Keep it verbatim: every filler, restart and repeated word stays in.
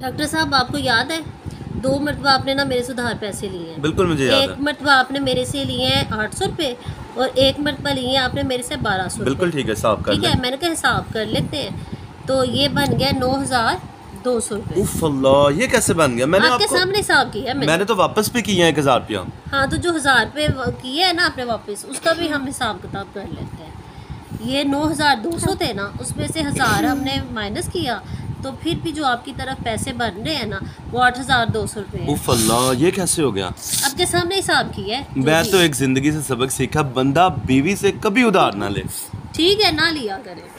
Doctor साहब आपको याद है दो मरतबा आपने ना मेरे से उधार पैसे लिए हैं? बिल्कुल मुझे याद है। एक मरतबा आपने मेरे से लिए हैं आठ सौ रुपये और एक मरतबा लिए हैं आपने मेरे से बारह सौ। बिल्कुल ठीक है, हिसाब कर ठीक है, मैंने कहा हिसाब कर लेते हैं। तो ये बन गया नौ हज़ार दो सौ रुपये। उफ़ अल्लाह, ये कैसे बन गया? मैंने आपके सामने हिसाब किया है, मैंने तो वापस भी किया है एक हज़ार रुपया। हाँ, तो जो हज़ार रुपये किए हैं ना आपने वापस, उसका भी हम हिसाब किताब कर लेते हैं। ये नौ हज़ार दो सौ थे ना, उसमें से हज़ार हमने माइनस किया तो फिर भी जो आपकी तरफ पैसे बन रहे हैं ना वो आठ हज़ार दो सौ रुपये। उफ़ अल्लाह, ये कैसे हो गया? आपके सामने हिसाब किया है। मैं तो एक ज़िंदगी से सबक सीखा, बंदा बीवी से कभी उधार ना ले। ठीक है, ना लिया करे।